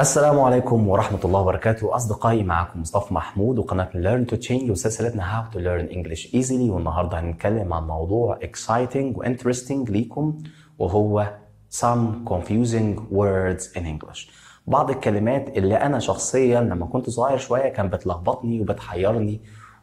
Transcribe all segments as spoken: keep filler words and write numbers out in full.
السلام عليكم ورحمة الله وبركاته أصدقائي، معكم مصطفى محمود وقناة Learn to Change وسلسلتنا How to learn English easily. والنهاردة هنتكلم عن موضوع exciting و interesting ليكم، وهو some confusing words in English. بعض الكلمات اللي أنا شخصيا لما كنت صغير شوية كان بتلخبطني وبتحيرني،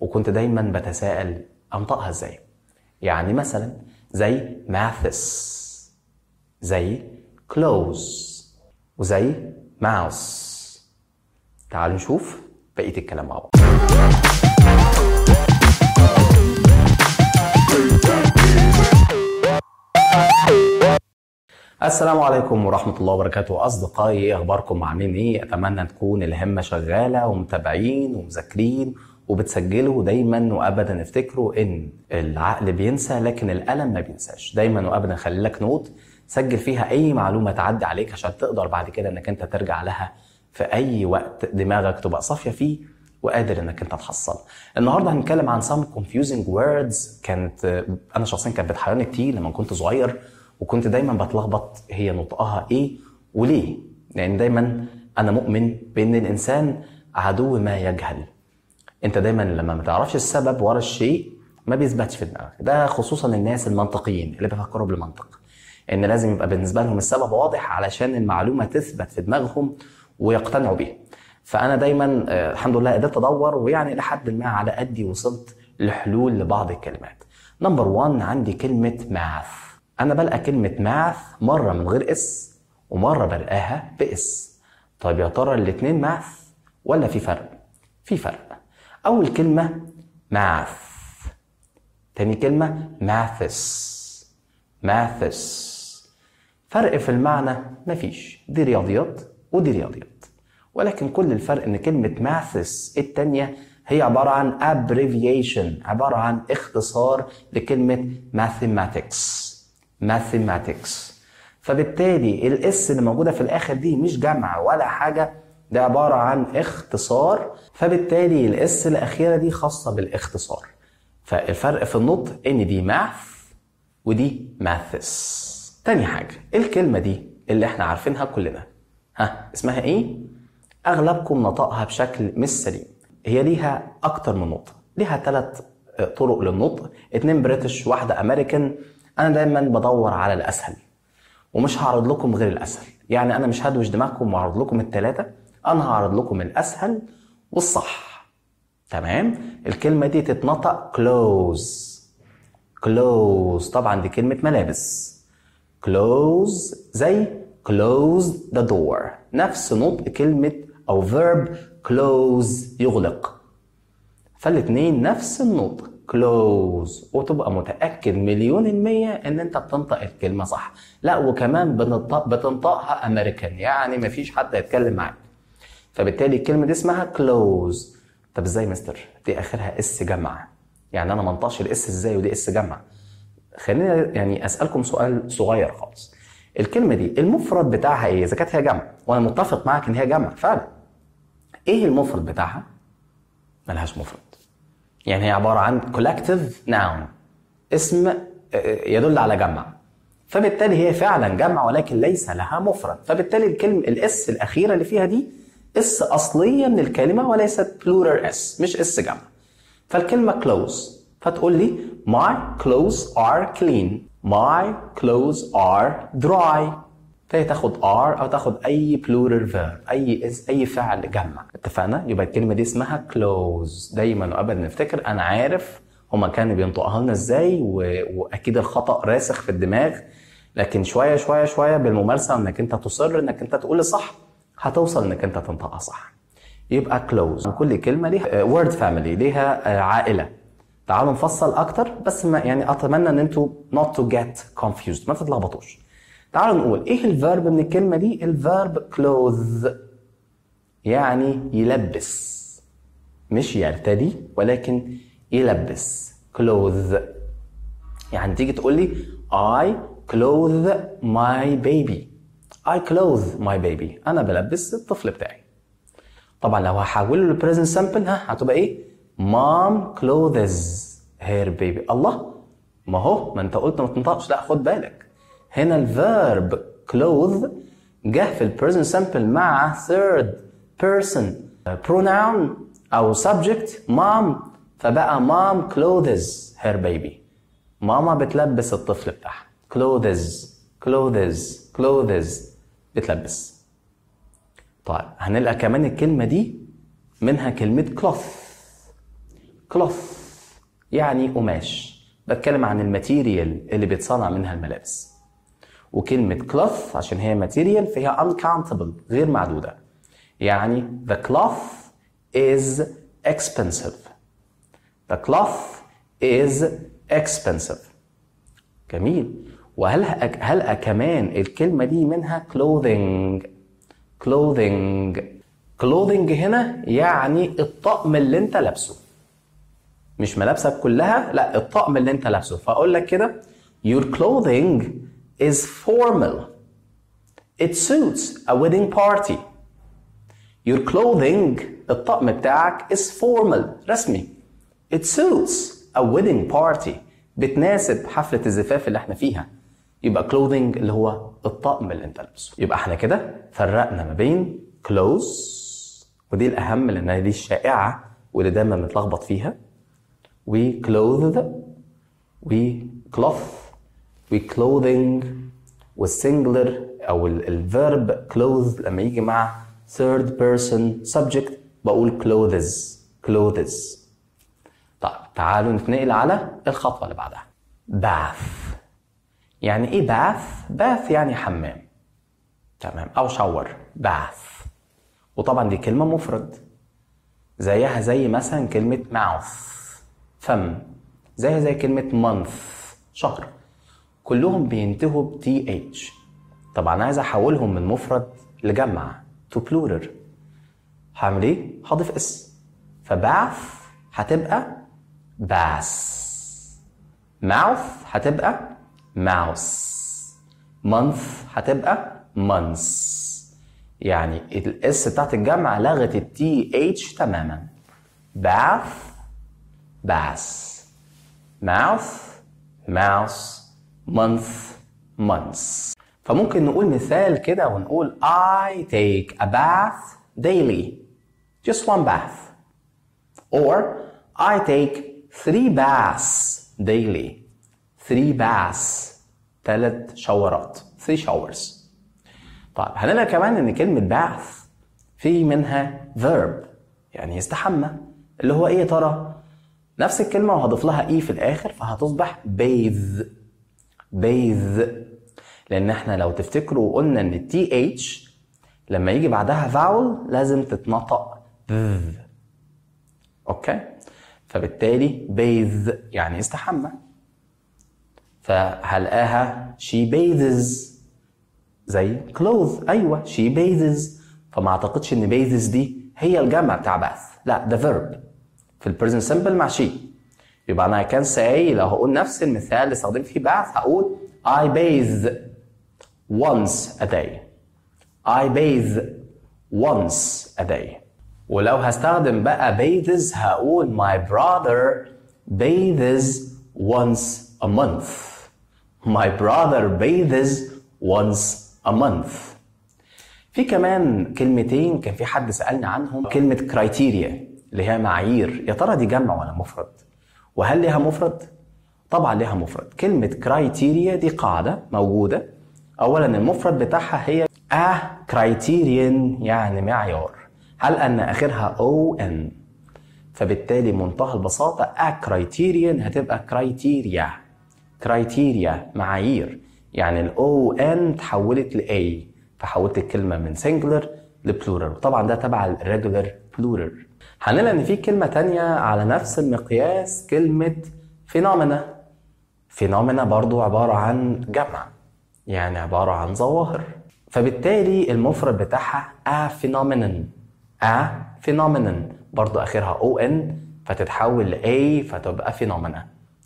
وكنت دايما بتساءل أنطقها إزاي. يعني مثلا زي maths، زي close، وزي mouse. تعالوا نشوف بقية الكلام مع بعض. السلام عليكم ورحمة الله وبركاته أصدقائي، إيه أخباركم؟ عاملين إيه؟ أتمنى تكون الهمة شغالة ومتابعين ومذاكرين وبتسجلوا دايما وأبدا. افتكروا إن العقل بينسى لكن القلم ما بينساش. دايما وأبدا خلي لك نوت سجل فيها اي معلومه تعدي عليك عشان تقدر بعد كده انك انت ترجع لها في اي وقت دماغك تبقى صافيه فيه وقادر انك انت تحصل. النهارده هنتكلم عن some confusing words كانت انا شخصيا كانت بتحيرني كتير لما كنت صغير، وكنت دايما بتلخبط هي نطقها ايه وليه. لان دايما انا مؤمن بان الانسان عدو ما يجهل. انت دايما لما ما تعرفش السبب ورا الشيء ما بيثبتش في دماغك، ده خصوصا الناس المنطقيين اللي بيفكروا بالمنطق، ان لازم يبقى بالنسبه لهم السبب واضح علشان المعلومه تثبت في دماغهم ويقتنعوا بيها. فانا دايما الحمد لله قدرت ادور، ويعني لحد ما على قدي وصلت لحلول لبعض الكلمات. نمبر واحد عندي كلمه ماث. انا بلقى كلمه ماث مره من غير اس ومره بلقاها باس. طيب يا ترى الاثنين ماث ولا في فرق؟ في فرق. اول كلمه ماث، تاني كلمه ماثس. ماثس فرق في المعنى مفيش، دي رياضيات ودي رياضيات، ولكن كل الفرق ان كلمة ماثس التانية هي عبارة عن abbreviation، عبارة عن اختصار لكلمة mathematics. mathematics فبالتالي الاس اللي موجودة في الاخر دي مش جمع ولا حاجة، ده عبارة عن اختصار، فبالتالي الاس الاخيرة دي خاصة بالاختصار. فالفرق في النطق ان دي math ودي maths. تاني حاجة، الكلمة دي اللي احنا عارفينها كلنا، ها اسمها ايه؟ اغلبكم نطقها بشكل مش سليم. هي ليها اكتر من نطق، ليها ثلاث طرق للنطق، اتنين بريتش واحدة امريكان. انا دايما بدور على الاسهل ومش هعرض لكم غير الاسهل، يعني انا مش هدوش دماغكم واعرض لكم الثلاثة، انا هعرض لكم الاسهل والصح. تمام؟ الكلمة دي تتنطق كلوز. كلوز طبعا دي كلمة ملابس. close زي close the door، نفس نطق كلمة أو verb close يغلق، فالاتنين نفس النطق close، وتبقى متأكد مليون المية إن أنت بتنطق الكلمة صح. لا وكمان بتنطق بتنطقها أمريكان، يعني مفيش حد هيتكلم معاك، فبالتالي الكلمة دي اسمها close. طب إزاي مستر؟ دي آخرها إس جمع، يعني أنا منطقش الإس إزاي ودي إس جمع؟ خلينا يعني اسالكم سؤال صغير خالص. الكلمه دي المفرد بتاعها ايه اذا كانت هي جمع؟ وانا متفق معاك ان هي جمع فعلا. ايه المفرد بتاعها؟ ملهاش مفرد، يعني هي عباره عن كولكتيف ناون، اسم يدل على جمع، فبالتالي هي فعلا جمع ولكن ليس لها مفرد. فبالتالي الكلمه الاس الاخيره اللي فيها دي اس اصليه من الكلمه وليست بلورال اس، مش اس جمع. فالكلمه كلوز، فتقول لي my clothes are clean، my clothes are dry، فهي تاخد are أو تاخد أي plural verb، أي is، أي فعل جمع. اتفقنا؟ يبقى الكلمة دي اسمها clothes. دايما وأبدا نفتكر، أنا عارف هما كانوا بينطقها لنا إزاي، و... وأكيد الخطأ راسخ في الدماغ، لكن شوية شوية شوية بالممارسة إنك أنت تصر إنك أنت تقول صح، هتوصل إنك أنت تنطقها صح. يبقى clothes. كل كلمة ليها word family، ليها عائلة. تعالوا نفصل اكتر، بس ما يعني اتمنى ان انتوا not to get confused، ما تتلخبطوش. تعالوا نقول ايه الفيرب من الكلمه دي؟ الفيرب clothe يعني يلبس، مش يرتدي ولكن يلبس clothe. يعني تيجي تقول لي I clothe my baby، I clothe my baby، انا بلبس الطفل بتاعي. طبعا لو هحوله للبريزنت سامبل ها هتبقى ايه؟ Mom clothes her baby. الله، ما هو ما انت قلت ما تنطقش، لا خد بالك هنا الفيرب clothe جه في البريزنت سامبل مع third person pronoun أو subject mom، فبقى mom clothes her baby، ماما بتلبس الطفل بتاعها. clothes clothes clothes بتلبس. طيب هنلقى كمان الكلمة دي منها كلمة cloth. cloth يعني قماش، بتكلم عن الماتيريال اللي بيتصنع منها الملابس. وكلمة cloth عشان هي ماتيريال فهي uncountable، غير معدودة. يعني the cloth is expensive. the cloth is expensive. جميل. وهل هلقى كمان الكلمة دي منها clothing. clothing clothing هنا يعني الطقم اللي انت لابسه، مش ملابسك كلها، لا الطقم اللي انت لابسه. فاقول لك كده your clothing is formal. it suits a wedding party. your clothing الطقم بتاعك is formal رسمي. it suits a wedding party بتناسب حفلة الزفاف اللي احنا فيها. يبقى clothing اللي هو الطقم اللي انت لابسه. يبقى احنا كده فرقنا ما بين clothes، ودي الأهم لأنها دي الشائعة واللي دايما متلخبط فيها، و clothed و cloth و clothing والsingular أو الverb clothed لما يجي مع third person subject بقول clothes clothes. طيب تعالوا نتنقل على الخطوة اللي بعدها. bath. يعني ايه bath؟ bath يعني حمام، تمام، أو شاور. bath وطبعا دي كلمة مفرد زيها زي مثلا كلمة mouth فم، زيها زي كلمة month شهر، كلهم بينتهوا ب th. طبعا عايز أحولهم من مفرد لجمع to plural. هعمل ايه؟ هضيف اس، فباث هتبقى باس، mouth هتبقى mouse، month هتبقى months. يعني الاس بتاعت الجمع لغت التي اتش تماما. bath bass، mouth mouse، month months. فممكن نقول مثال كده ونقول I take a bath daily. just one bath. or I take three baths daily. three baths ثلاث شاورات. three showers. طيب هنلاقي كمان ان كلمه bath في منها verb يعني يستحمى، اللي هو ايه يا ترى؟ نفس الكلمه وهضيف لها ايه في الاخر، فهتصبح bathe. bathe لان احنا لو تفتكروا قلنا ان التي اتش لما يجي بعدها vowel لازم تتنطق ذ، اوكي؟ فبالتالي bathe يعني يستحمى، فهلقاها she bathes زي clothes. ايوه she bathes، فما اعتقدش ان bathes دي هي الجمع بتاع bath، لا ده verb في present simple مع she. يبقى انا كان ساي لو هقول نفس المثال اللي استخدمت فيه bath هقول I bathe once a day. I bathe once a day. ولو هستخدم بقى bathes هقول my brother bathes once a month. my brother bathes once a month. في كمان كلمتين كان في حد سألني عنهم، كلمة كرايتيريا اللي هي معايير، يا ترى دي جمع ولا مفرد؟ وهل لها مفرد؟ طبعا لها مفرد. كلمة كرايتيريا دي قاعدة موجودة، أولا المفرد بتاعها هي a criterion يعني معيار، هل أن آخرها on، فبالتالي منتهى البساطة a criterion هتبقى criteria. criteria معايير، يعني ال O N تحولت ل A، فحولت الكلمة من singular ل plural، وطبعا ده تبع ال regular plural. هنلاقي إن في كلمة تانية على نفس المقياس، كلمة phenomena. phenomena برضو عبارة عن جمع، يعني عبارة عن ظواهر، فبالتالي المفرد بتاعها a phenomenon. a phenomenon برضو آخرها O N فتتحول ل A فتبقى phenomena.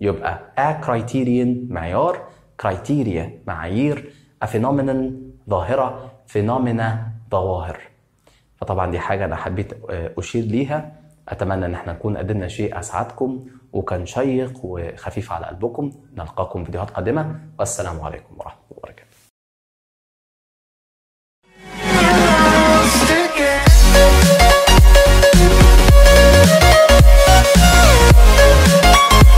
يبقى a criterion معيار، كرايتيريا معايير، افينومينن ظاهرة، فينومينا ظواهر. فطبعا دي حاجة أنا حبيت أشير ليها. أتمنى إن احنا نكون قدمنا شيء أسعدكم وكان شيق وخفيف على قلبكم. نلقاكم فيديوهات قادمة، والسلام عليكم ورحمة الله وبركاته.